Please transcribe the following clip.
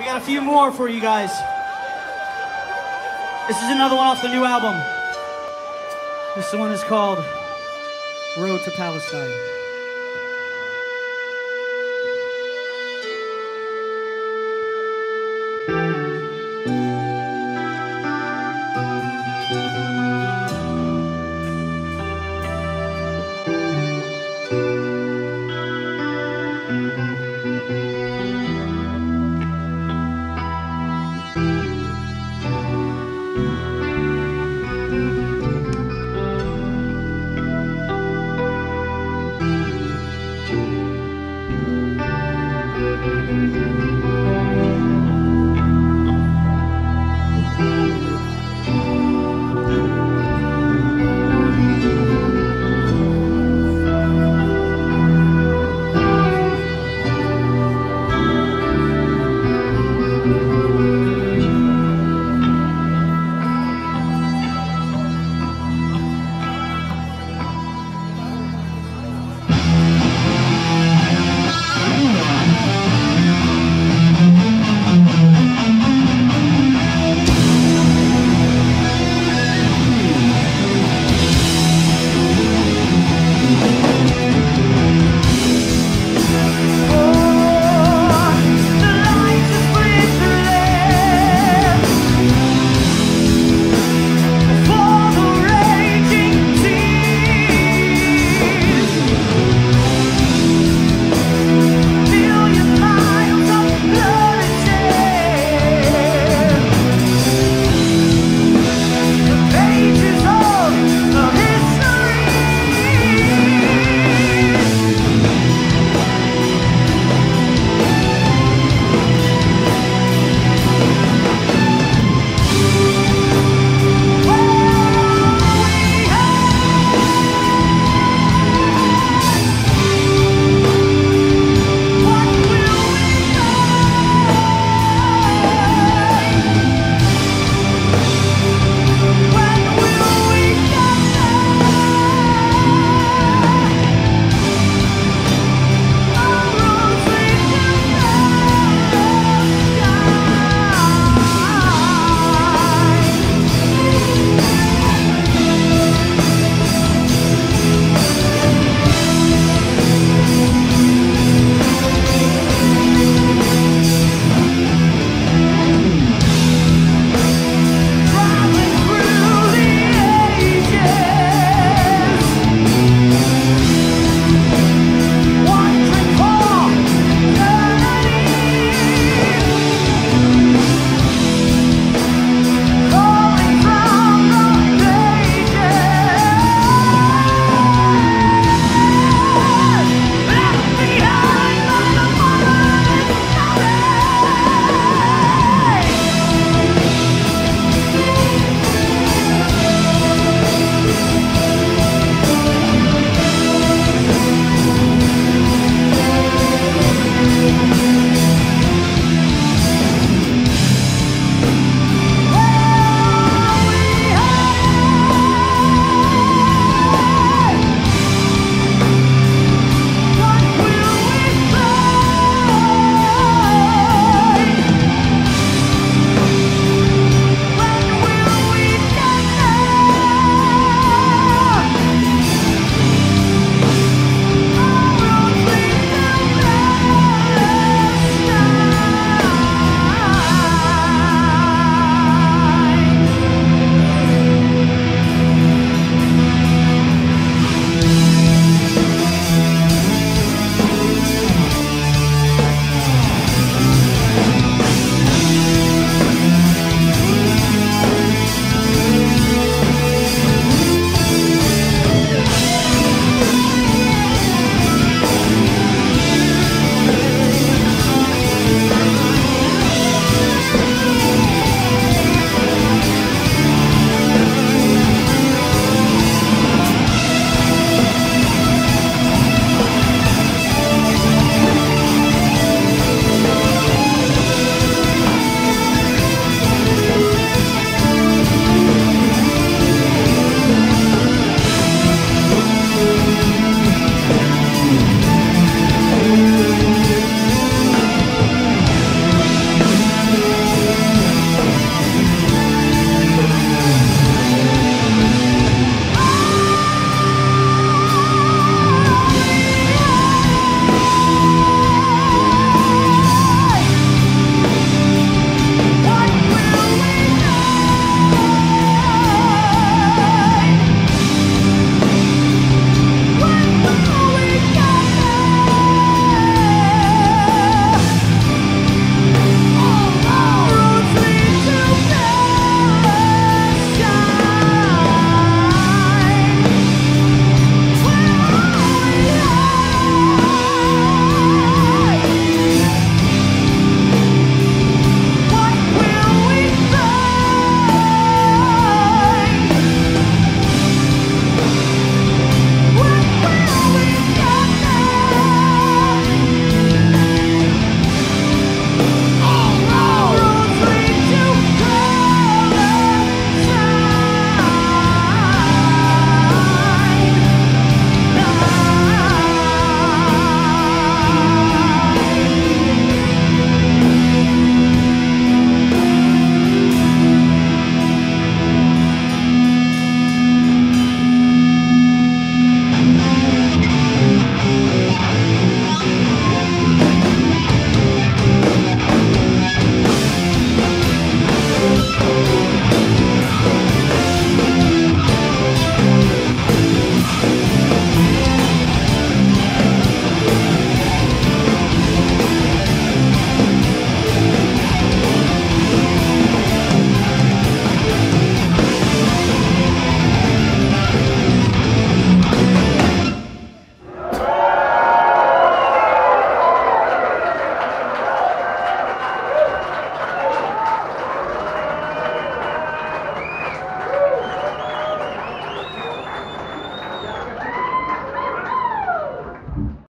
We got a few more for you guys. This is another one off the new album. This one is called The Road to Palestine.